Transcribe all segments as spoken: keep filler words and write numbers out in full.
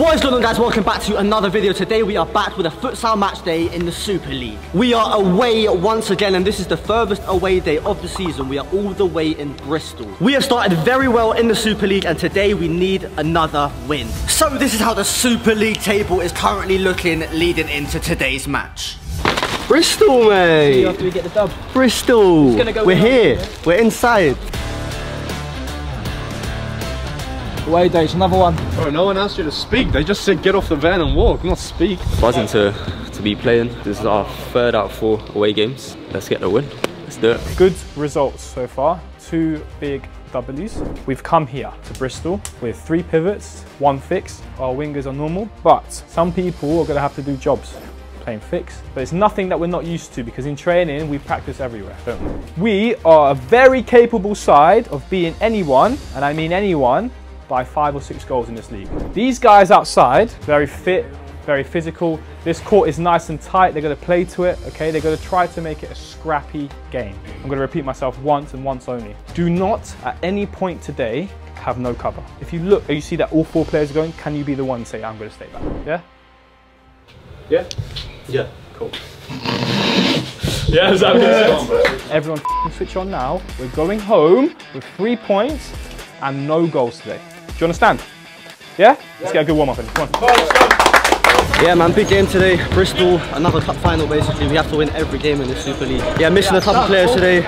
What is going on, guys? Welcome back to another video. Today we are back with a futsal match day in the Super League. We are away once again, and this is the furthest away day of the season. We are all the way in Bristol. We have started very well in the Super League, and today we need another win. So this is how the Super League table is currently looking leading into today's match. Bristol, mate. After we get the dub. Bristol. Go We're here. Home, We're inside. Away days, another one. Bro, no one asked you to speak. They just said get off the van and walk, not speak. Buzzing to, to be playing. This is our third out of four away games. Let's get the win. Let's do it. Good results so far. Two big W's. We've come here to Bristol with three pivots, one fix. Our wingers are normal, but some people are going to have to do jobs. Playing fix, but it's nothing that we're not used to because in training we practice everywhere, don't we? We are a very capable side of beating anyone, and I mean anyone, by five or six goals in this league. These guys outside, very fit, very physical. This court is nice and tight. They're going to play to it, okay? They're going to try to make it a scrappy game. I'm going to repeat myself once and once only. Do not at any point today have no cover. If you look and you see that all four players are going, can you be the one to say, I'm going to stay back? Yeah? Yeah? Yeah, cool. Yeah, is that good? Everyone switch on now. We're going home with three points and no goals today. Do you understand? Yeah? yeah. Let's get a good warm-up in. Come on. Yeah, man, big game today. Bristol, another cup final basically. We have to win every game in the Super League. Yeah, missing a couple of players today.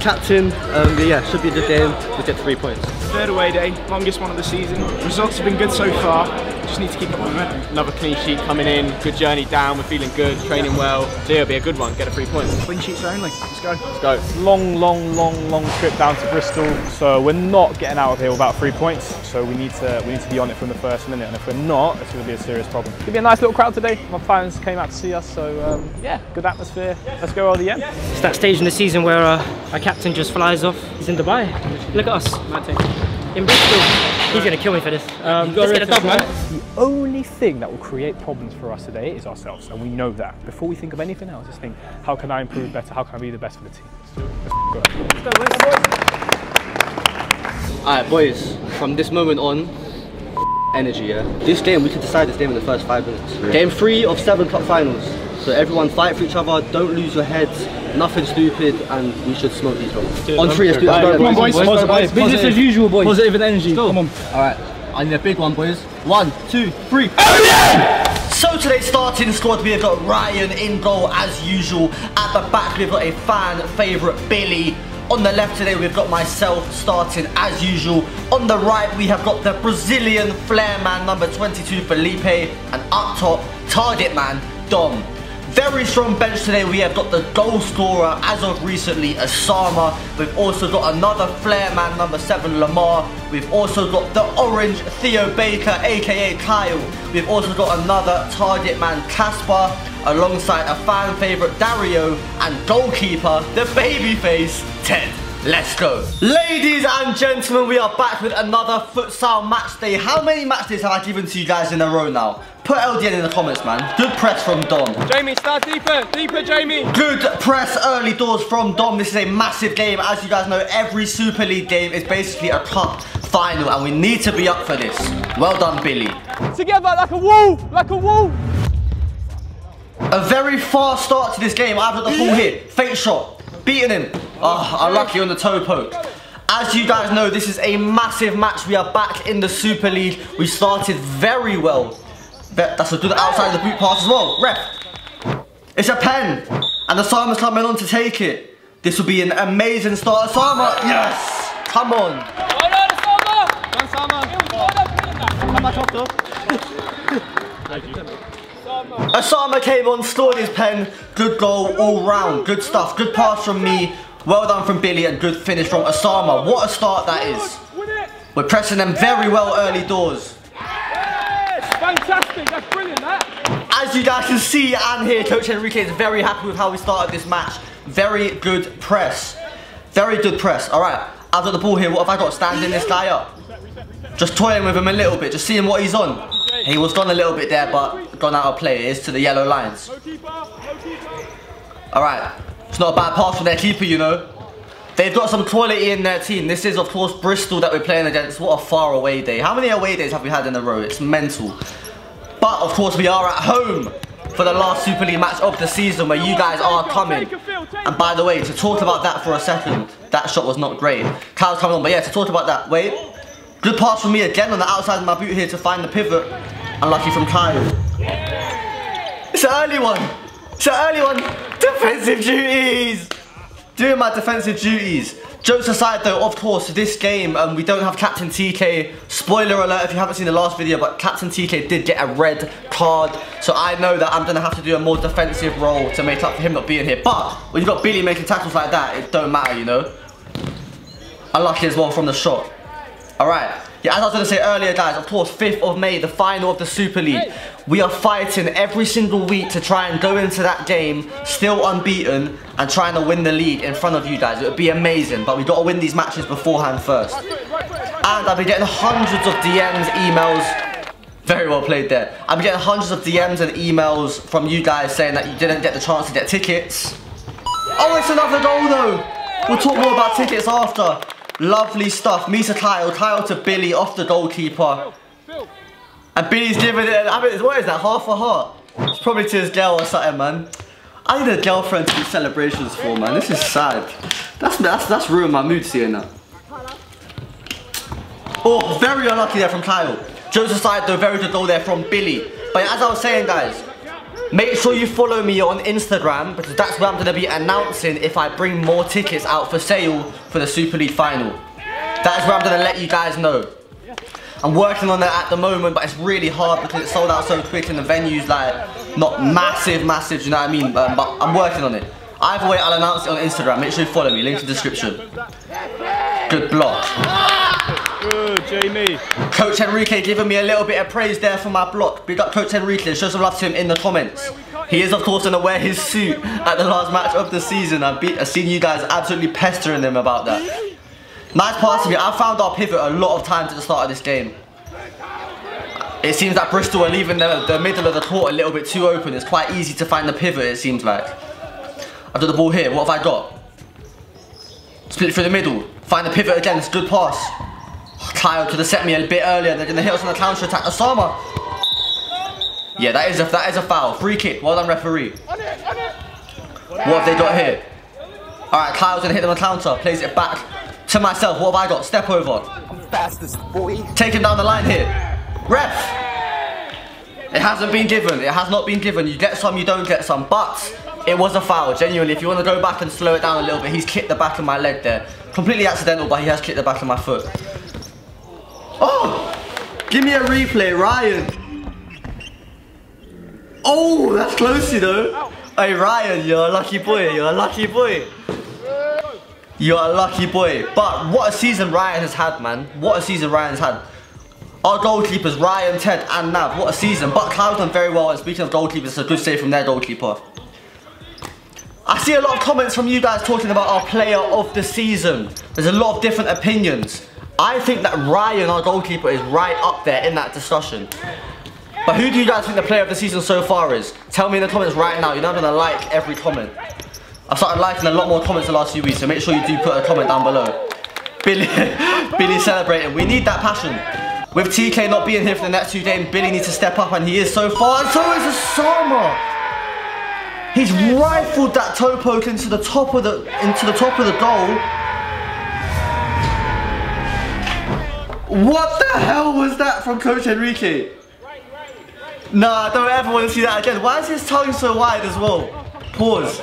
Captain, um, yeah, should be a good game. We get three points. Third away day, longest one of the season. Results have been good so far. Just need to keep up with it. Another clean sheet coming in. Good journey down. We're feeling good. Training well. So yeah, it'll be a good one. Get a three points. Clean sheets only. Let's go. Let's go. Long, long, long, long trip down to Bristol. So we're not getting out of here without three points. So we need to we need to be on it from the first minute. And if we're not, it's going to be a serious problem. It's going to be a nice little crowd today. My fans came out to see us. So um, yeah, good atmosphere. Let's go L D N. It's that stage in the season where uh, our captain just flies off. He's in Dubai. Look at us. My team. In Bristol. He's going to kill me for this. Um, Let's get a dub, man. The only thing that will create problems for us today is ourselves, and we know that. Before we think of anything else, just think, how can I improve better? How can I be the best for the team? Let's do it. Let's go. All right, boys, from this moment on, energy, yeah? This game, we could decide this game in the first five minutes. Yeah. Game three of seven cup finals. So everyone fight for each other, don't lose your heads, nothing stupid, and we should smoke these ones. On three, let's do it. Come on, boys. Business as usual, boys. Positive and energy. Come on. Alright, I need a big one, boys. One, two, three. Oh, so today's starting squad, we have got Ryan in goal as usual. At the back, we've got a fan favourite, Billy. On the left today, we've got myself starting as usual. On the right, we have got the Brazilian flair man, number twenty-two, Felipe. And up top, target man, Dom. Very strong bench today. We have got the goal scorer as of recently, Osama. We've also got another flair man, number seven, Lamar. We've also got the orange Theo Baker, aka Kyle. We've also got another target man, Kasper, alongside a fan favourite, Dario, and goalkeeper, the babyface, Ted. Let's go. Ladies and gentlemen, we are back with another futsal match day. How many match days have I given to you guys in a row now? Put L D N in the comments, man. Good press from Dom. Jamie, start deeper. Deeper, Jamie. Good press early doors from Dom. This is a massive game. As you guys know, every Super League game is basically a cup final, and we need to be up for this. Well done, Billy. Together, like a wolf, like a wolf. A very fast start to this game. I've got the ball here. Fake shot. Beating him. Oh, unlucky on the toe poke. As you guys know, this is a massive match. We are back in the Super League. We started very well. That's a good outside of the boot pass as well. Ref. It's a pen. And Osama's coming on to take it. This will be an amazing start. Osama, yes. Come on. Osama came on, scored his pen. Good goal all round. Good stuff. Good pass from me. Well done from Billy and good finish from Osama. What a start that is. We're pressing them very well early doors. Yes, fantastic, that's brilliant that. As you guys can see and hear, Coach Henrique is very happy with how we started this match. Very good press. Very good press. Alright, I've got the ball here. What have I got? Standing this guy up. Just toying with him a little bit, just seeing what he's on. He was gone a little bit there, but gone out of play. It is to the yellow lines. Alright. It's not a bad pass from their keeper, you know. They've got some quality in their team. This is, of course, Bristol that we're playing against. What a far away day. How many away days have we had in a row? It's mental. But of course we are at home for the last Super League match of the season where you guys are coming. And by the way, to talk about that for a second, that shot was not great. Kyle's coming on, but yeah, to talk about that, wait. Good pass from me again on the outside of my boot here to find the pivot. Unlucky from Kyle. It's an early one. It's an early one. Defensive duties. Doing my defensive duties. Jokes aside though, of course, this game, um, we don't have Captain T K. Spoiler alert if you haven't seen the last video, but Captain T K did get a red card. So I know that I'm going to have to do a more defensive role to make up for him not being here. But when you've got Billy making tackles like that, it don't matter, you know. Unlucky as well from the shot. Alright, yeah, as I was going to say earlier, guys, of course, fifth of May, the final of the Super League. We are fighting every single week to try and go into that game still unbeaten and trying to win the league in front of you guys. It would be amazing, but we've got to win these matches beforehand first. And I've been getting hundreds of D Ms, emails. Very well played there. I've been getting hundreds of D Ms and emails from you guys saying that you didn't get the chance to get tickets. Oh, it's another goal though. We'll talk more about tickets after. Lovely stuff. Me to Kyle, Kyle to Billy off the goalkeeper. And Billy's giving it, I mean, what is that, half a heart? It's probably to his girl or something, man. I need a girlfriend to do celebrations for, man. This is sad. That's, that's, that's ruined my mood seeing that. Oh, very unlucky there from Kyle. Jokes aside though, very good goal there from Billy. But as I was saying, guys, make sure you follow me on Instagram because that's where I'm going to be announcing if I bring more tickets out for sale for the Super League final. That is where I'm going to let you guys know. I'm working on that at the moment, but it's really hard because it's sold out so quick and the venue's like not massive, massive, you know what I mean? Um, but I'm working on it. Either way, I'll announce it on Instagram. Make sure you follow me. Link in the description. Good block. Good, Jamie. Coach Henrique giving me a little bit of praise there for my block. Big up Coach Henrique. Show some love to him in the comments. He is, of course, going to wear his suit at the last match of the season. I've, I've seen you guys absolutely pestering him about that. Nice pass to me. I found our pivot a lot of times at the start of this game. It seems that Bristol are leaving the, the middle of the court a little bit too open. It's quite easy to find the pivot, it seems like. I've got the ball here. What have I got? Split through the middle. Find the pivot again. It's a good pass. Oh, Kyle could have set me a bit earlier. They're going to hit us on the counter attack. Osama. Yeah, that is a, that is a foul. Free kick. Well done, referee. What have they got here? Alright, Kyle's going to hit them on the counter. Plays it back. To myself, what have I got? Step over. I'm fastest boy. Take him down the line here. Ref! It hasn't been given. It has not been given. You get some, you don't get some. But it was a foul. Genuinely, if you want to go back and slow it down a little bit, he's kicked the back of my leg there. Completely accidental, but he has kicked the back of my foot. Oh! Give me a replay, Ryan. Oh, that's close, you know. Hey, Ryan, you're a lucky boy. You're a lucky boy. You're a lucky boy. But what a season Ryan has had, man. What a season Ryan's had. Our goalkeepers, Ryan, Ted and Nav. What a season. But Kyle's done very well. And speaking of goalkeepers, it's a good save from their goalkeeper. I see a lot of comments from you guys talking about our player of the season. There's a lot of different opinions. I think that Ryan, our goalkeeper, is right up there in that discussion. But who do you guys think the player of the season so far is? Tell me in the comments right now. You're not going to like every comment. I've started liking a lot more comments the last few weeks, so make sure you do put a comment down below. Billy, Billy celebrating. We need that passion. With T K not being here for the next two games, Billy needs to step up, and he is so far. And so is Osama. He's rifled that toe poke into the top of the into the top of the goal. What the hell was that from Coach Henrique? Nah, I don't ever want to see that again. Why is his tongue so wide as well? Pause.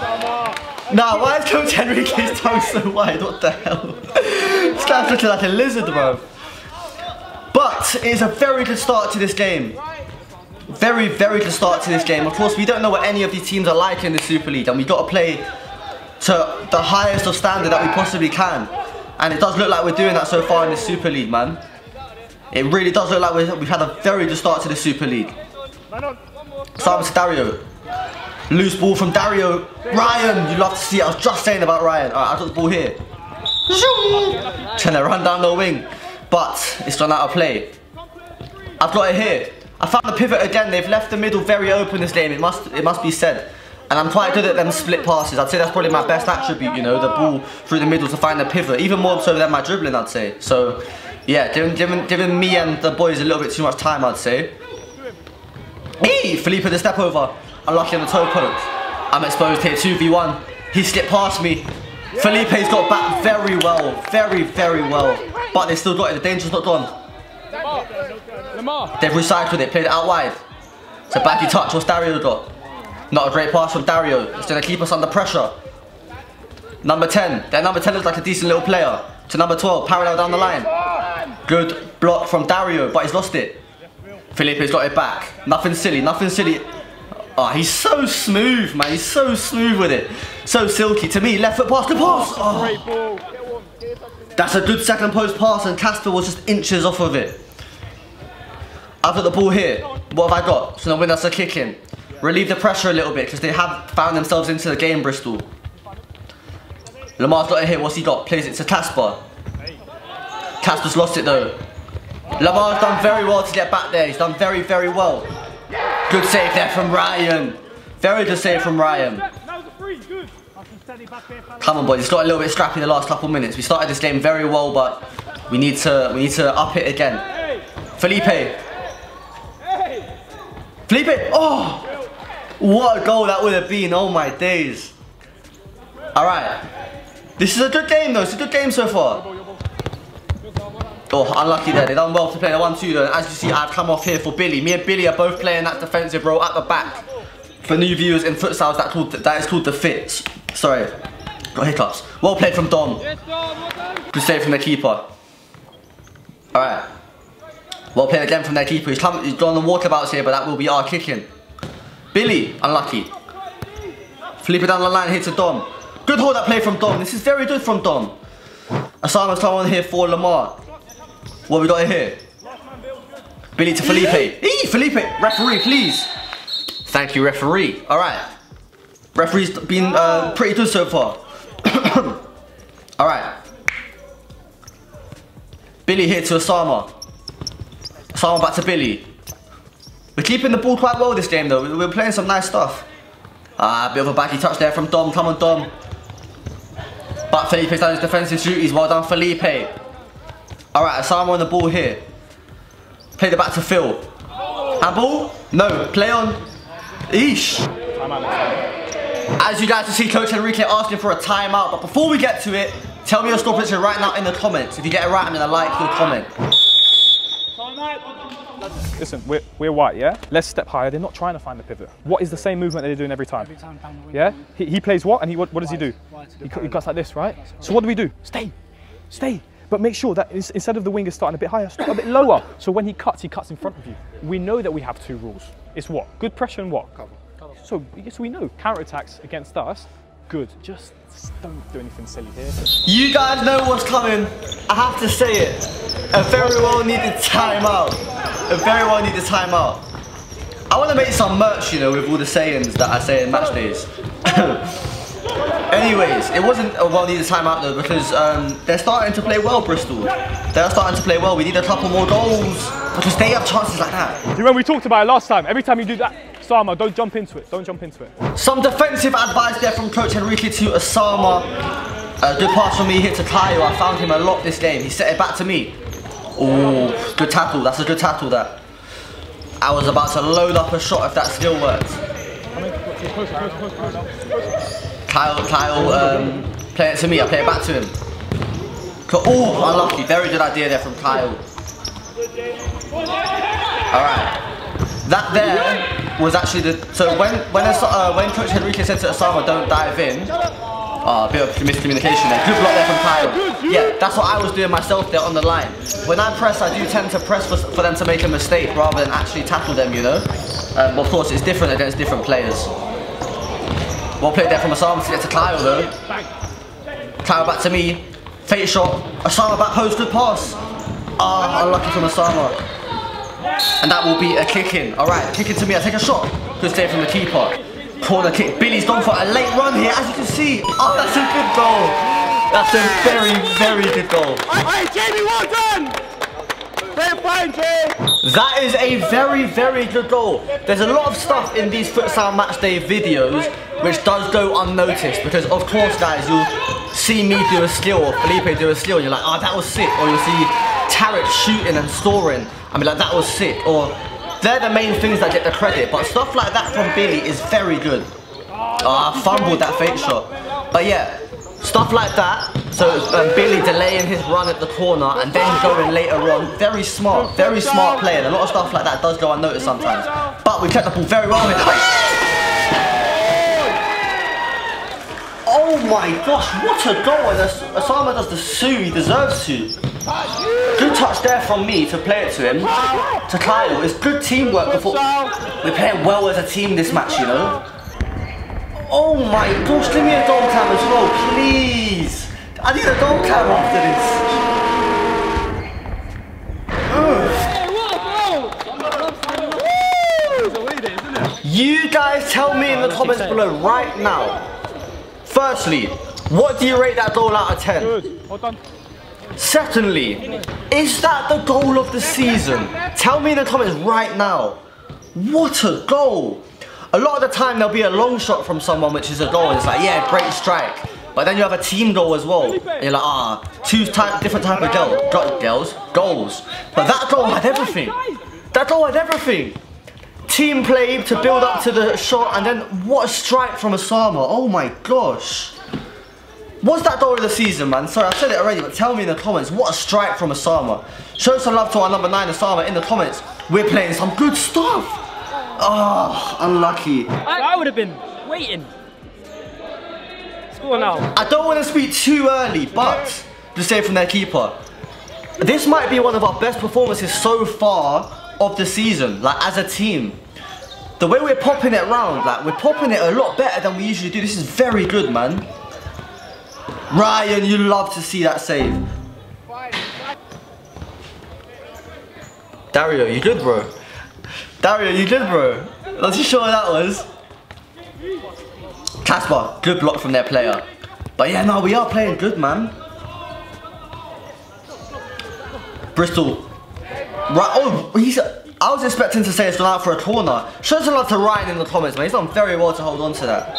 Nah, why is Coach Henrique's tongue so wide? What the hell? This guy's looking like a lizard, bro. But it's a very good start to this game. Very, very good start to this game. Of course, we don't know what any of these teams are like in the Super League, and we've got to play to the highest of standard that we possibly can. And it does look like we're doing that so far in the Super League, man. It really does look like we've had a very good start to the Super League. Starting to Dario. Loose ball from Dario. Ryan, you love to see it. I was just saying about Ryan. Alright, I got the ball here. Trying to run down the wing. But it's gone out of play. I've got it here. I found the pivot again. They've left the middle very open this game. It must it must be said. And I'm quite good at them split passes. I'd say that's probably my best attribute, you know, the ball through the middle to find the pivot. Even more so than my dribbling, I'd say. So yeah, giving giving giving me and the boys a little bit too much time, I'd say. Me! Felipe the step over. Unlucky on the toe poke. I'm exposed here. two v one. He slipped past me. Felipe's got back very well. Very, very well. But they still got it. The danger's not gone. They've recycled it. Played it out wide. It's a baggy touch. What's Dario got? Not a great pass from Dario. It's going to keep us under pressure. Number ten. That number ten looks like a decent little player. To number twelve. Parallel down the line. Good block from Dario, but he's lost it. Felipe's got it back. Nothing silly. Nothing silly. Oh, he's so smooth, man. He's so smooth with it. So silky. To me, left foot pass. Good pass. Oh. That's a good second post pass, and Kasper was just inches off of it. I've got the ball here. What have I got? So now when that's a kick in. Relieve the pressure a little bit, because they have found themselves into the game, Bristol. Lamar's got it here. What's he got? Plays it to Kasper. Kasper's lost it, though. Lamar's done very well to get back there. He's done very, very well. Good save there from Ryan. Very good save from Ryan. Come on, boys. It's got a little bit scrappy in the last couple minutes. We started this game very well, but we need to we need to up it again. Felipe. Felipe. Oh, what a goal that would have been. Oh my days. All right. This is a good game, though. It's a good game so far. Oh, unlucky there. They've done well to play the one two though. As you see, I've come off here for Billy. Me and Billy are both playing that defensive role at the back. For new viewers in futsals, that, called, that is called the fit. Sorry, got hiccups. Well played from Dom. Good save from the keeper. Alright. Well played again from their keeper. He's, come, he's gone on walkabouts here, but that will be our kicking. Billy, unlucky. Felipe down the line here to Dom. Good hold that play from Dom. This is very good from Dom. Osama's come on here for Lamar. What we got here? Billy to Felipe. Eee, Felipe! Referee, please! Thank you, referee. Alright. Referee's been uh, pretty good so far. Alright. Billy here to Osama. Osama back to Billy. We're keeping the ball quite well this game, though. We're playing some nice stuff. Ah, uh, bit of a backy touch there from Dom. Come on, Dom. But Felipe's done his defensive duties. Well done, Felipe. Alright, Osama on the ball here. Play the back to Phil. Handball? No, play on. Eesh. As you guys can see, Coach Henrique asking for a timeout. But before we get to it, tell me your score prediction right now in the comments. If you get it right, I'm going to like your comment. Listen, we're, we're white, yeah? Let's step higher. They're not trying to find the pivot. What is the same movement that they're doing every time? Every time down the wing. Yeah? He, he plays what? And he what, what does he do? He, he cuts like this, right? So what do we do? Stay. Stay. But make sure that instead of the winger starting a bit higher, start a bit lower. So when he cuts, he cuts in front of you. We know that we have two rules. It's what? Good pressure and what? Cover. Cover. So yes, we know. Counter-attacks against us, good. Just don't do anything silly here. You guys know what's coming. I have to say it. A very well-needed timeout. A very well-needed timeout. I want to make some merch, you know, with all the sayings that I say in match days. Anyways, it wasn't a well-needed timeout though, because um, they're starting to play well, Bristol. They're starting to play well. We need a couple more goals because they have chances like that. You remember we talked about it last time. Every time you do that, Osama, don't jump into it. Don't jump into it. Some defensive advice there from Coach Henrique to Osama. A good pass from me here to Caio. I found him a lot this game. He set it back to me. Oh, good tackle. That's a good tackle that. I was about to load up a shot if that still works. Close, close, close, close, close. Kyle, Kyle, um, play it to me, I play it back to him. Oh, unlucky, very good idea there from Kyle. Alright, that there was actually the, so when when, uh, when Coach Henrique said to Osama, don't dive in, uh, a bit of miscommunication there, good block there from Kyle. Yeah, that's what I was doing myself there on the line. When I press, I do tend to press for, for them to make a mistake rather than actually tackle them, you know. Um, of course, it's different against different players. Well played there from Osama to get to Kyle though. Kyle back to me. Fake shot. Osama back post. Good pass. Ah, unlucky from Osama. And that will be a kick in. Alright, kick it to me. I take a shot. Good save from the keeper. Corner kick. Billy's gone for a late run here. As you can see. Oh, that's a good goal. That's a very, very good goal. Hey, Jamie, well done. That is a very, very good goal. There's a lot of stuff in these futsal match day videos which does go unnoticed because, of course, guys, you'll see me do a skill or Felipe do a skill and you're like, oh, that was sick. Or you'll see Tarek shooting and scoring. I mean, like, that was sick. Or They're the main things that get the credit, but stuff like that from Billy is very good. Oh, I fumbled that fake shot. But yeah, stuff like that. So um, Billy delaying his run at the corner and then going later on. Very smart, very smart player. A lot of stuff like that does go unnoticed sometimes. But we kept the ball very well with it. Oh my gosh, what a goal. And Osama does the sue he deserves to. Good touch there from me to play it to him, to Kyle. It's good teamwork before. We're playing well as a team this match, you know. Oh my gosh, give me a goal cam as well, please. I need a goal cam after this. You guys tell me in the comments below right now. Firstly, what do you rate that goal out of ten? Secondly, is that the goal of the season? Tell me in the comments right now. What a goal! A lot of the time there'll be a long shot from someone which is a goal and it's like, yeah, great strike. But then you have a team goal as well. And you're like, ah, two type, different type of goal, got girls, goals. But that goal had everything. That goal had everything. Team play to build up to the shot and then what a strike from Osama. Oh my gosh. What's that goal of the season, man? Sorry, I said it already, but tell me in the comments. What a strike from Osama. Show some love to our number nine, Osama, in the comments. We're playing some good stuff. Oh, unlucky. I, I would have been waiting. Score now. I don't want to speak too early, but the save from their keeper. This might be one of our best performances so far of the season, like as a team. The way we're popping it round, like we're popping it a lot better than we usually do. This is very good, man. Ryan, you love to see that save. Dario, you good, bro? Dario, you good, bro? Not too sure what that was. Kasper, good block from their player. But yeah, no, we are playing good, man. Bristol. Right, oh, he's... I was expecting to say it's gone out for a corner. Show some love to Ryan in the comments, man. He's done very well to hold on to that.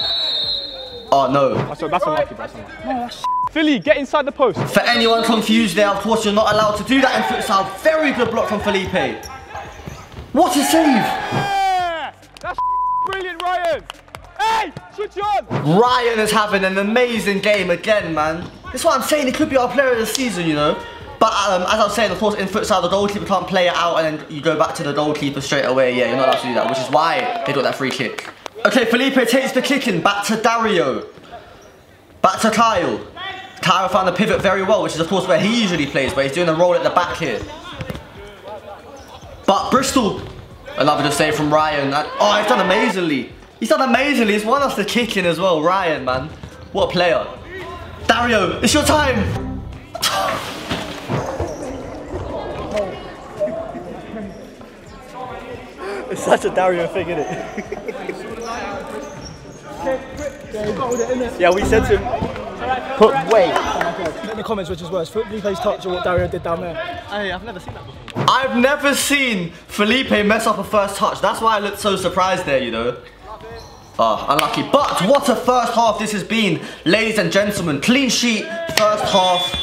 Oh no. Oh, sorry, that's unlucky, that's unlucky. No, that's Philly, get inside the post. For anyone confused there, of course you're not allowed to do that in futsal. Very good block from Felipe. What a save! Yeah, that's brilliant, Ryan! Hey! Switch on! Ryan is having an amazing game again, man. That's what I'm saying, he could be our player of the season, you know. But um, as I was saying, of course in futsal the goalkeeper can't play it out and then you go back to the goalkeeper straight away. Yeah, you're not allowed to do that, which is why they got that free kick. Okay, Felipe takes the kicking, back to Dario. Back to Kyle. Kyle found the pivot very well, which is of course where he usually plays, but he's doing a roll at the back here. But Bristol, another good save from Ryan. Oh, he's done amazingly. He's done amazingly, he's won us the kicking as well, Ryan, man. What a player. Dario, it's your time. It's such a Dario thing, isn't it? Yeah, we said to him, put weight. In the comments, which is worse, Felipe's touch or what Dario did down there. Hey, I've never seen that before. I've never seen Felipe mess up a first touch. That's why I looked so surprised there, you know. Oh, unlucky. But what a first half this has been, ladies and gentlemen. Clean sheet, first half.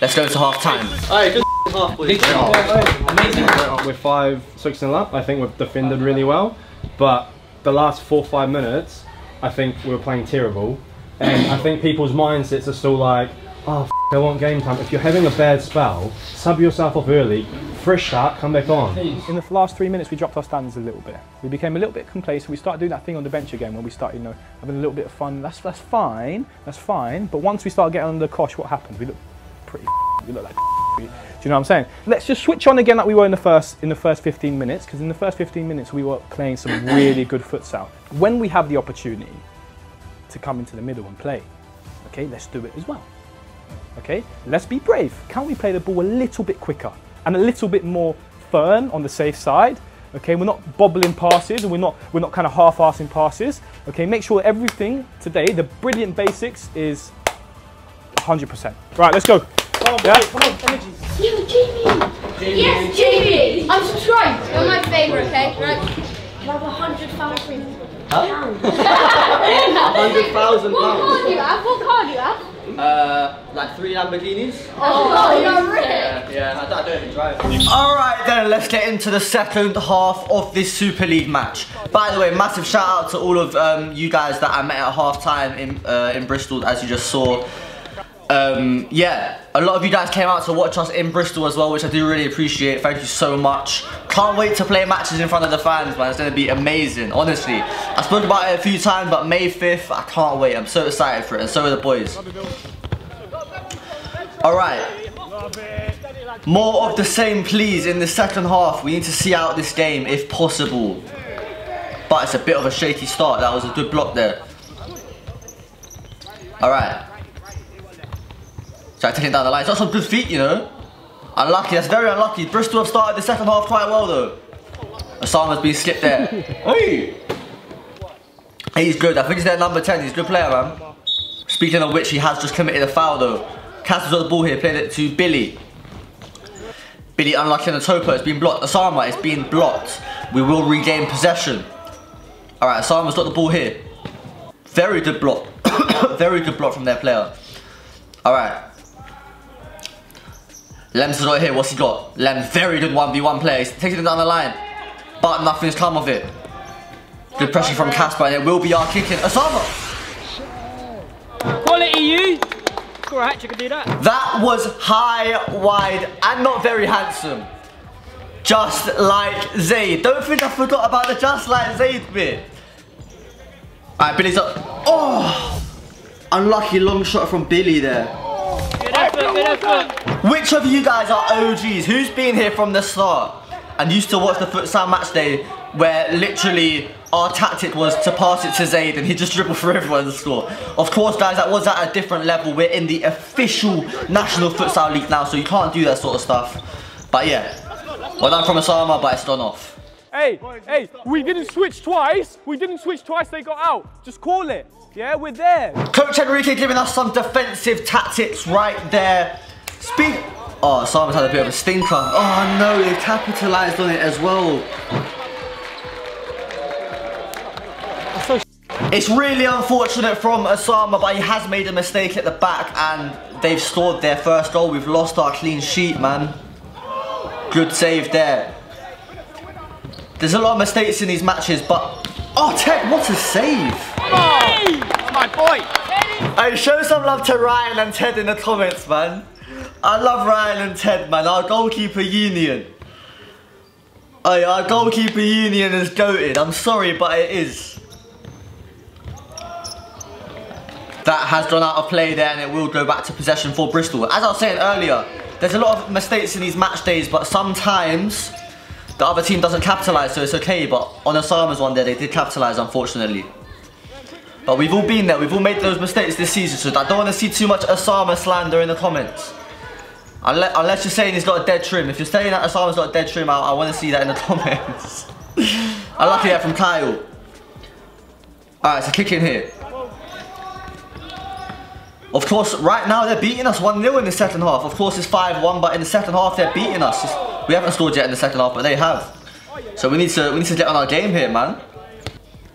Let's go into half time. All right, good half, boys. Amazing. We're five, six and up. I think we've defended really well, but the last four, five minutes, I think we were playing terrible, and I think people's mindsets are still like, oh, f I want game time. If you're having a bad spell, sub yourself off early, fresh start, come back on. In the last three minutes, we dropped our standards a little bit. We became a little bit complacent. We started doing that thing on the bench again when we started, you know, having a little bit of fun. That's that's fine, that's fine. But once we started getting on the cosh, what happened? We look pretty. We look like. Do you know what I'm saying? Let's just switch on again like we were in the first in the first fifteen minutes, because in the first fifteen minutes we were playing some really good futsal. When we have the opportunity to come into the middle and play, okay, let's do it as well. Okay, let's be brave. Can't we play the ball a little bit quicker and a little bit more firm on the safe side? Okay, we're not bobbling passes and we're not we're not kind of half-assing passes. Okay, make sure everything today, the brilliant basics, is one hundred percent. Right, let's go. Come on, yeah. Come on, energy. Yo, Jamie. Jamie. Yes, Jamie. I'm subscribed. You're my favourite, okay? Right? You have a hundred thousand pounds. Hundred thousand pounds. What card do you have? What card do you have? Uh, like three Lamborghinis. Oh, oh you're rich! Yeah, yeah, I, I don't even drive. Alright then, let's get into the second half of this Super League match. By the way, massive shout out to all of um, you guys that I met at half time in, uh, in Bristol, as you just saw. Um, yeah, a lot of you guys came out to watch us in Bristol as well, which I do really appreciate. Thank you so much. Can't wait to play matches in front of the fans, man. It's going to be amazing, honestly. I spoke about it a few times, but May fifth, I can't wait. I'm so excited for it, and so are the boys. Alright, more of the same please in the second half. We need to see out this game if possible. But it's a bit of a shaky start. That was a good block there. Alright. Try to take it down the line. It's not some good feet, you know. Unlucky, that's very unlucky. Bristol have started the second half quite well though. Osama's been skipped there. Hey! He's good, I think he's their number ten, he's a good player, man. Speaking of which, he has just committed a foul though. Kasper's got the ball here, played it to Billy. Billy unlucky on the topo, it's been blocked. Osama, it's been blocked. We will regain possession. Alright, Osama's got the ball here. Very good block. Very good block from their player. Alright. Lem's right here, what's he got? Lem's very good one v one player, he's taking it down the line. But nothing's come of it. Good pressure from Kasper, and it will be our kicking. Osama! Quality you! Alright, you can do that. That was high, wide, and not very handsome. Just like Zayd. Don't think I forgot about the just like Zayd bit. Alright, Billy's up. Oh! Unlucky long shot from Billy there. Good effort, good effort. Which of you guys are O Gs? Who's been here from the start and used to watch the futsal match day where literally our tactic was to pass it to Zayden and he just dribbled for everyone to score? Of course guys, that was at a different level. We're in the official National Futsal League now, so you can't do that sort of stuff. But yeah, well done from Osama, but it's gone off. Hey, hey, we didn't switch twice. We didn't switch twice, they got out. Just call it. Yeah, we're there. Coach Henrique giving us some defensive tactics right there. Speak. Oh, Osama's had a bit of a stinker. Oh no, they capitalised on it as well. So it's really unfortunate from Osama, but he has made a mistake at the back and they've scored their first goal. We've lost our clean sheet, man. Good save there. There's a lot of mistakes in these matches, but... Oh, Ted, what a save! Oh, that's my boy! Hey, show some love to Ryan and Ted in the comments, man. I love Ryan and Ted, man. Our goalkeeper union. Oh, yeah, our goalkeeper union is goated. I'm sorry, but it is. That has gone out of play there, and it will go back to possession for Bristol. As I was saying earlier, there's a lot of mistakes in these match days, but sometimes the other team doesn't capitalise, so it's okay. But on Osama's one there, they did capitalise, unfortunately. But we've all been there. We've all made those mistakes this season, so I don't want to see too much Osama slander in the comments. Unless you're saying he's got a dead trim. If you're saying that Osama's got a dead trim, I, I want to see that in the comments. I like that from Kyle. Alright, so kick in here. Of course, right now they're beating us one nil in the second half. Of course it's five one, but in the second half they're beating us. We haven't scored yet in the second half, but they have. So we need to we need to get on our game here, man.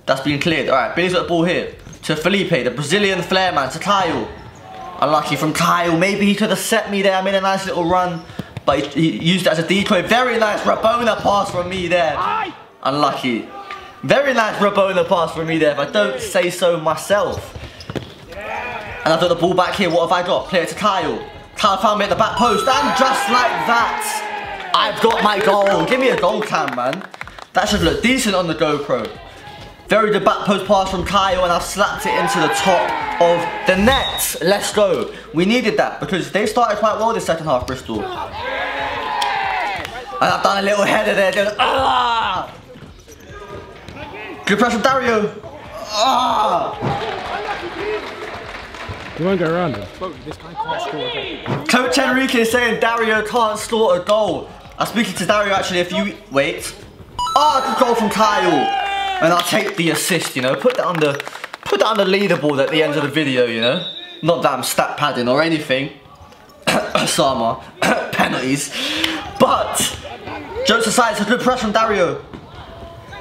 That's been cleared. Alright, Billy's got the ball here. To Felipe, the Brazilian flair, man. To Caio. Unlucky from Kyle, maybe he could have set me there. I made a nice little run, but he, he used it as a decoy. Very nice Rabona pass from me there. Aye. Unlucky. Very nice Rabona pass from me there, if I don't say so myself. Yeah. And I've got the ball back here, what have I got? Play it to Kyle. Kyle found me at the back post, and just like that, I've got my goal. Give me a goal cam, man. That should look decent on the GoPro. Very good back post pass from Kyle, and I've slapped it into the top of the net. Let's go. We needed that because they started quite well this second half, Bristol. And I've done a little header there. Just, ah! Good press from Dario. Ah! You won't go around him. Coach Henrique is saying Dario can't score a goal. I was speaking to Dario actually a few... Wait. Ah, good goal from Kyle. And I'll take the assist, you know, put that on the, put that on the leaderboard at the end of the video, you know. Not that I'm stat padding or anything. Osama, penalties. But, jokes aside, it's a good press from Dario.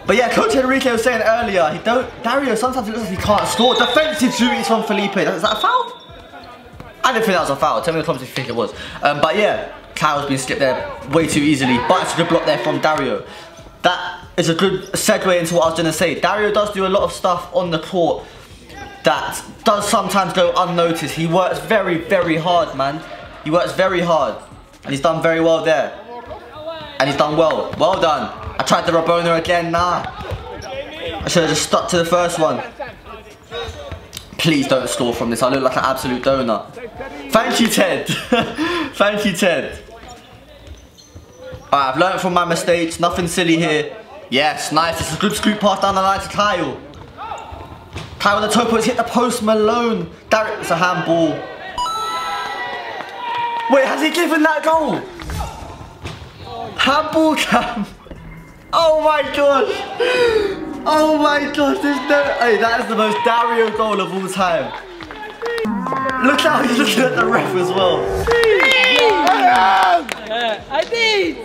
But yeah, Coach Henrique was saying earlier, he don't, Dario sometimes it looks like he can't score. Defensive duties from Felipe. Is that a foul? I didn't think that was a foul. Tell me the comments if you think it was. Um, but yeah, Kyle's been skipped there way too easily. But it's a good block there from Dario. That is a good segue into what I was going to say. Dario does do a lot of stuff on the court that does sometimes go unnoticed. He works very, very hard, man. He works very hard. And he's done very well there. And he's done well. Well done. I tried the Rabona again. Nah. I should have just stuck to the first one. Please don't score from this. I look like an absolute donut. Thank you, Ted. Thank you, Ted. Alright, I've learned from my mistakes. Nothing silly here. Yes, nice. It's a good scoop pass down the line to Kyle. Kyle, the toe points hit the post. Malone. Derek, it's a handball. Wait, has he given that goal? Handball cam. Oh my gosh. Oh my gosh, there's no... Hey, that is the most Dario goal of all time. Look how he's looking at the ref as well. I did!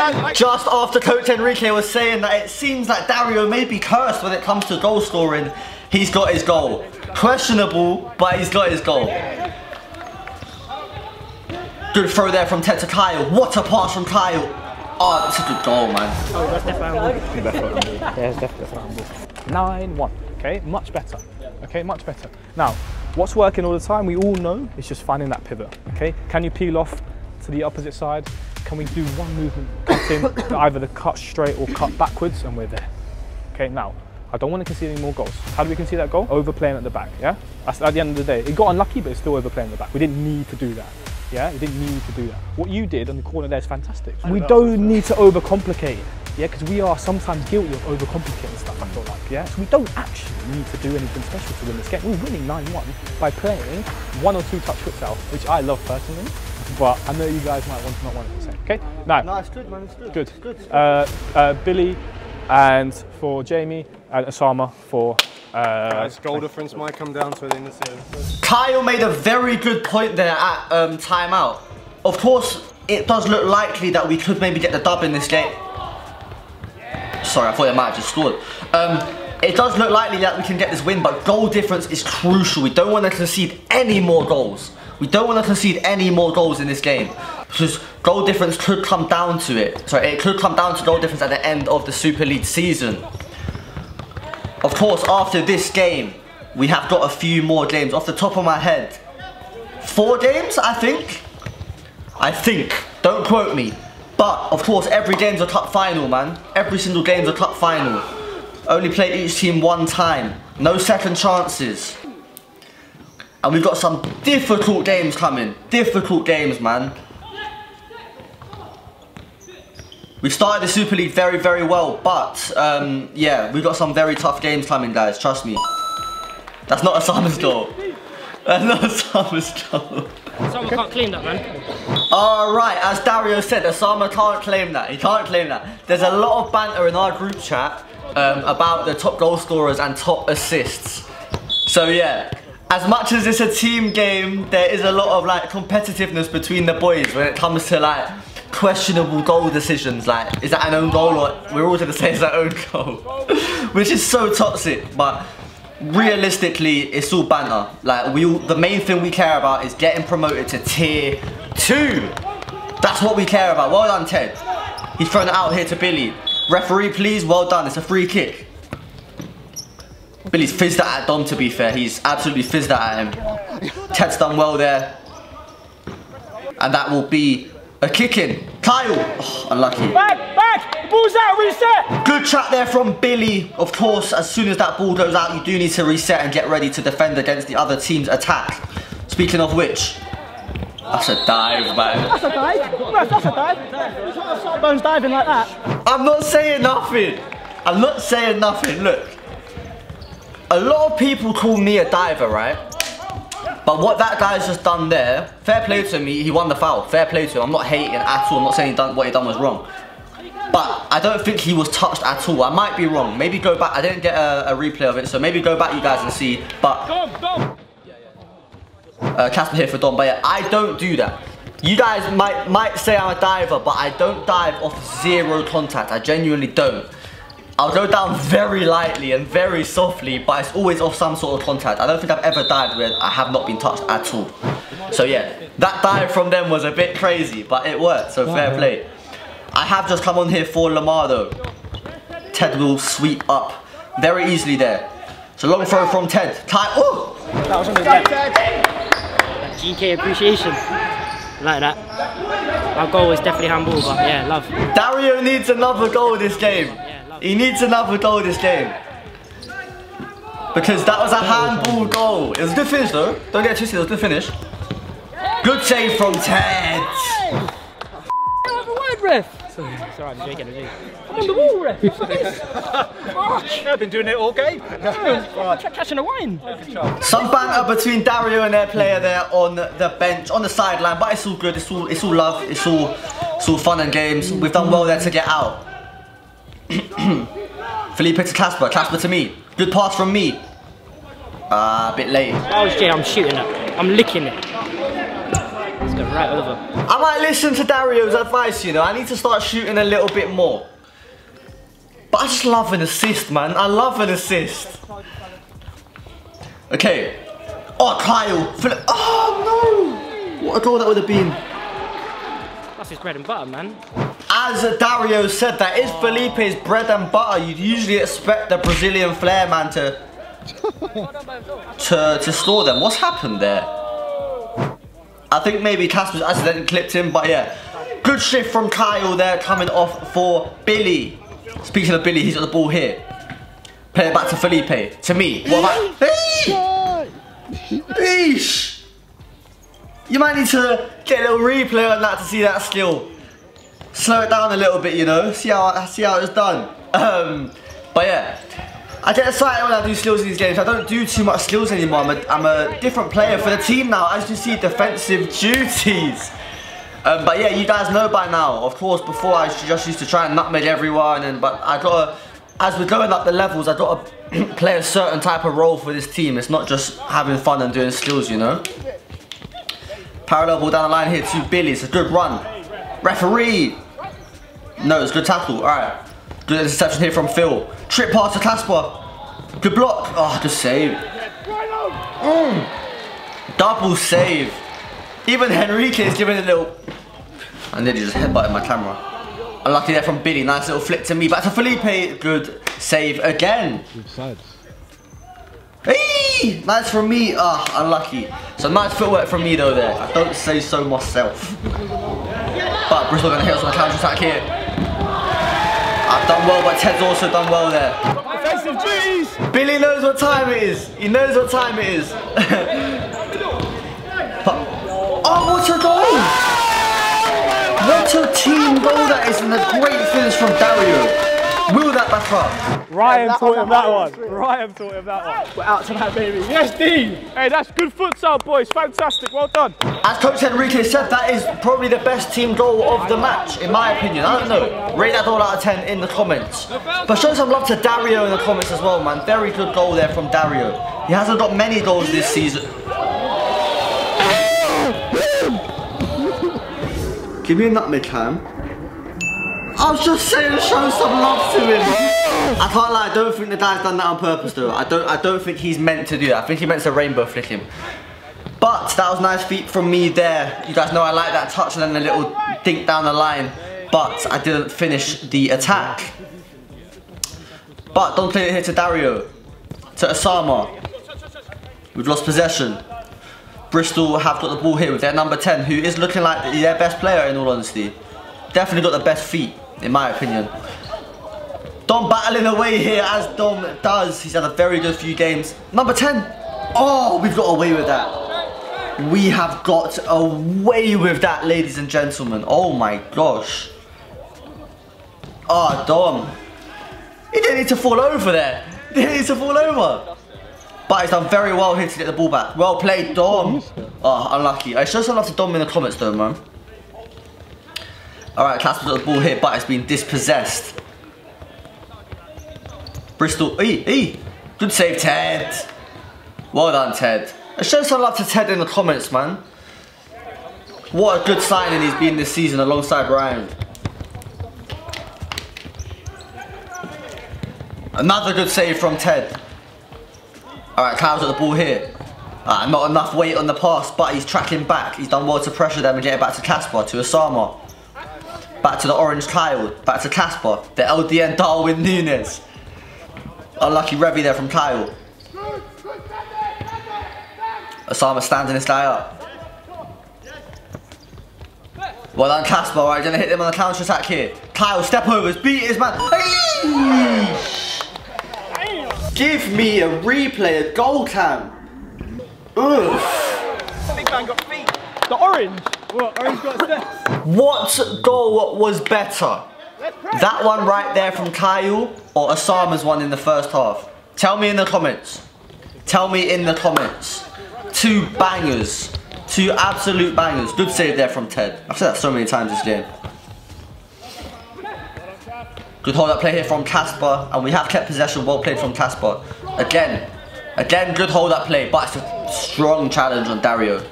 Yeah. Just after Coach Henrique was saying that it seems like Dario may be cursed when it comes to goal scoring, he's got his goal. Questionable, but he's got his goal. Good throw there from Ted to Kyle. What a pass from Kyle. Oh, that's a good goal, man. Oh, that's definitely a handball. Yeah, it's definitely a handball. nine one, okay, much better. Okay, much better. Now, what's working all the time, we all know, is just finding that pivot, okay? Can you peel off to the opposite side? Can we do one movement, cut in, either the cut straight or cut backwards, and we're there. Okay, now, I don't want to concede any more goals. How do we concede that goal? Overplaying at the back, yeah? That's at the end of the day. It got unlucky, but it's still overplaying at the back. We didn't need to do that. Yeah, you didn't need to do that. What you did on the corner there is fantastic. We don't need to overcomplicate, yeah, because we are sometimes guilty of overcomplicating stuff, I feel like, yeah? So we don't actually need to do anything special to win this game. We're winning nine one by playing one or two touch futsal, which I love personally, but I know you guys might want to not want it the same, okay? Now, no, it's good, man, it's good. Good. It's good, it's good. Uh, uh, Billy and for Jamie and Osama for... Uh, Guys, goal difference might come down to it in the series. Kyle made a very good point there at um, timeout. Of course, it does look likely that we could maybe get the dub in this game. Sorry, I thought I might have just scored. Um, it does look likely that we can get this win, but goal difference is crucial. We don't want to concede any more goals. We don't want to concede any more goals in this game. Because goal difference could come down to it. Sorry, it could come down to goal difference at the end of the Super League season. Of course, after this game, we have got a few more games. Off the top of my head, four games, I think. I think. Don't quote me. But, of course, every game's a cup final, man. Every single game's a cup final. Only play each team one time. No second chances. And we've got some difficult games coming. Difficult games, man. We started the Super League very, very well, but um, yeah, we've got some very tough games coming, guys, trust me. That's not Osama's goal. That's not Osama's goal. Osama can't claim that, man. Alright, as Dario said, Osama can't claim that. He can't claim that. There's a lot of banter in our group chat um, about the top goal scorers and top assists. So yeah, as much as it's a team game, there is a lot of like competitiveness between the boys when it comes to like questionable goal decisions, like is that an own goal or we're all going to say it's an own goal, which is so toxic. But realistically, it's all banter. Like we, all, the main thing we care about is getting promoted to tier two. That's what we care about. Well done, Ted. He's thrown it out here to Billy. Referee, please. Well done. It's a free kick. Billy's fizzed that at Dom. To be fair, he's absolutely fizzed that at him. Ted's done well there, and that will be a kick in. Kyle, oh, unlucky. Back, back, ball's out, reset. Good trap there from Billy. Of course, as soon as that ball goes out, you do need to reset and get ready to defend against the other team's attack. Speaking of which, that's a dive, man. That's a dive. No, that's a dive. It's not a shot bones diving like that. I'm not saying nothing. I'm not saying nothing. Look, a lot of people call me a diver, right? But what that guy's just done there, fair play to him, he, he won the foul, fair play to him. I'm not hating at all, I'm not saying he done, what he done was wrong. But I don't think he was touched at all, I might be wrong. Maybe go back, I didn't get a, a replay of it, so maybe go back you guys and see. But, uh, Kasper here for Dom, but yeah, I don't do that. You guys might, might say I'm a diver, but I don't dive off zero contact, I genuinely don't. I'll go down very lightly and very softly, but it's always off some sort of contact. I don't think I've ever dived where I have not been touched at all. So yeah, that dive from them was a bit crazy, but it worked, so fair play. I have just come on here for Lamar though. Ted will sweep up very easily there. So long throw from Ted. Time. Oh! That was on his left. That G K appreciation. Like that. Our goal was definitely handball, but yeah, love. Dario needs another goal this game. He needs another goal this game. Because that was a handball goal. It was a good finish though. Don't get twisted, it was a good finish. Good save from Ted. Have a word, ref. Sorry, I'm joking, I'm joking. I'm on the wall, ref. What's this? Fuck. I've been doing it all game. Catching a wine. Some banter between Dario and their player there on the bench, on the sideline, but it's all good, it's all, it's all love, it's all, it's all fun and games. We've done well there to get out. Felipe to Kasper, Kasper to me. Good pass from me. Ah, uh, a bit late. Oh, Jay, I'm shooting it. I'm licking it. Let's go right over. I might listen to Dario's advice, you know. I need to start shooting a little bit more. But I just love an assist, man. I love an assist. Okay. Oh, Kyle. Fili oh, no. What a goal that would have been. That's his bread and butter, man. As Dario said, that is Felipe's bread and butter. You'd usually expect the Brazilian flair man to, to to store them. What's happened there? I think maybe Kasper's accidentally clipped him, but yeah. Good shift from Kyle there, coming off for Billy. Speaking of Billy, he's got the ball here. Play it back to Felipe. To me. What about? Hey! Eesh! You might need to get a little replay on that to see that skill. Slow it down a little bit, you know. See how see how it's done. Um, but yeah, I get excited when I do skills in these games. I don't do too much skills anymore. I'm a, I'm a different player for the team now. As you see, defensive duties. Um, but yeah, you guys know by now. Of course, before I just used to try and nutmeg everyone, and but I gotta, as we're going up the levels, I gotta play a certain type of role for this team. It's not just having fun and doing skills, you know. Parallel ball down the line here to Billy. It's a good run. Referee! No, it's a good tackle. Alright. Good interception here from Phil. Trip pass to Kasper. Good block. Oh, good save. Mm. Double save. Even Henrique is giving a little... I nearly just headbutted my camera. Unlucky there from Billy. Nice little flick to me. Back to Felipe. Good save again. Good side. Hey! Nice from me. Ah, oh, unlucky. So nice footwork from me though there. I don't say so myself. But Bristol gonna hit us on a counter attack here. I've done well, but Ted's also done well there. Defensive duties! Billy knows what time it is. He knows what time it is. But, oh, what a goal! What a team goal that is, and a great finish from Dario. Wheel that back up. Ryan yeah, thought of that one. Three. Ryan thought of that one. We're out to that, baby. Yes, Dean. Hey, that's good futsal, boys. Fantastic. Well done. As Coach Henrique said, that is probably the best team goal of the match, in my opinion. I don't know. Rate that goal out of ten in the comments. But show some love to Dario in the comments as well, man. Very good goal there from Dario. He hasn't got many goals this season. Give me a nutmeg, Cam. I was just saying, show some love to him. I can't lie, I don't think the guy's done that on purpose though. I don't I don't think he's meant to do that. I think he meant to rainbow flick him. But that was nice feet from me there. You guys know I like that touch and then the little dink down the line. But I didn't finish the attack. But don't play it here to Dario. To Osama. We've lost possession. Bristol have got the ball here with their number ten, who is looking like their best player in all honesty. Definitely got the best feet, in my opinion. Dom battling away here as Dom does. He's had a very good few games. Number ten. Oh, we've got away with that. We have got away with that, ladies and gentlemen. Oh my gosh. Ah, oh, Dom. He didn't need to fall over there. He didn't need to fall over. But he's done very well here to get the ball back. Well played, Dom. Oh, unlucky. I show some love to Dom in the comments though, man. Alright, Kasper's got the ball here, but it's been dispossessed. Bristol, hey, hey! Good save, Ted! Well done, Ted. Show some love to Ted in the comments, man. What a good signing he's been this season alongside Ryan. Another good save from Ted. Alright, Kyle's at the ball here. Uh, not enough weight on the pass, but he's tracking back. He's done well to pressure them and get it back to Kasper, to Osama. Back to the orange Kyle, back to Kasper, the L D N Darwin Nunes. Unlucky Revy there from Kyle. Osama standing this guy up. Well done Kasper, right, gonna hit them on the counter attack here. Kyle, step overs, beat his man. Give me a replay, a goal cam. Ugh. Big man got feet. The orange. What, orange got steps. What goal was better? That one right there from Kyle or Osama's one in the first half? Tell me in the comments. Tell me in the comments. Two bangers. Two absolute bangers. Good save there from Ted. I've said that so many times this game. Good hold up play here from Kasper, and we have kept possession. Well played from Kasper. Again. Again, good hold up play, but it's a strong challenge on Dario.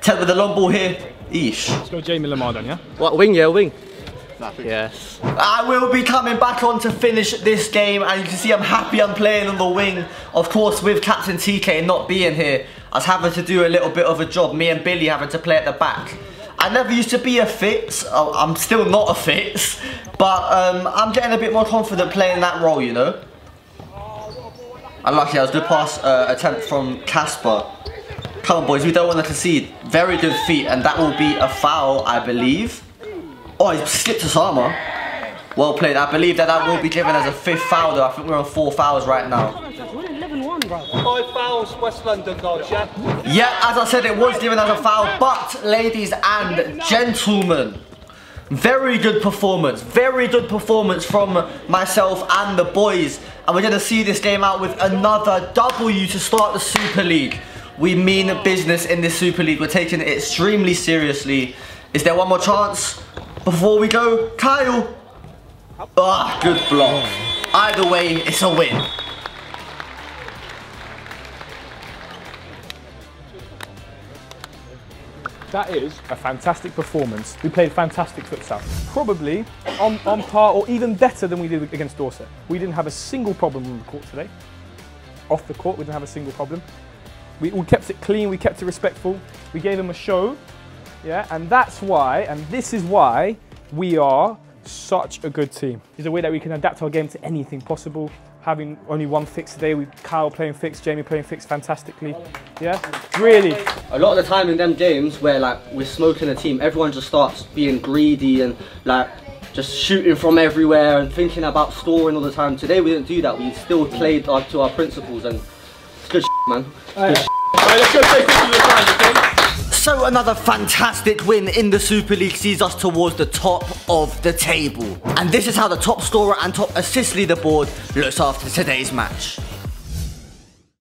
Ted with the long ball here. Eesh. Let's go Jamie Lamar then, yeah? What, wing, yeah, wing? Nothing. Yes. I will be coming back on to finish this game, and you can see I'm happy I'm playing on the wing. Of course, with Captain T K not being here, I was having to do a little bit of a job. Me and Billy having to play at the back. I never used to be a fits. I'm still not a fits, but um, I'm getting a bit more confident playing that role, you know? Unlucky, that was a good pass uh, attempt from Kasper. Come on boys, we don't want to concede. Very good feet, and that will be a foul, I believe. Oh, he's slipped Osama. Well played, I believe that that will be given as a fifth foul though. I think we're on four fouls right now. Five fouls, West London guys, yeah? Yeah, as I said, it was given as a foul, but ladies and gentlemen, very good performance, very good performance from myself and the boys. And we're going to see this game out with another W to start the Super League. We mean business in this Super League. We're taking it extremely seriously. Is there one more chance before we go? Kyle. Ah, good block. Either way, it's a win. That is a fantastic performance. We played fantastic futsal. Probably on, on par or even better than we did against Dorset. We didn't have a single problem on the court today. Off the court, we didn't have a single problem. We, we kept it clean, we kept it respectful. We gave them a show, yeah? And that's why, and this is why, we are such a good team. It's a way that we can adapt our game to anything possible. Having only one fix today, with Kyle playing fix, Jamie playing fix fantastically. Yeah, really. A lot of the time in them games where like we're smoking a team, everyone just starts being greedy and like just shooting from everywhere and thinking about scoring all the time. Today we didn't do that, we still played our, to our principles, and it's good shit, man. It's good shit. All right, let's go play fix for the time, okay? So another fantastic win in the Super League sees us towards the top of the table. And this is how the top scorer and top assist leaderboard looks after today's match.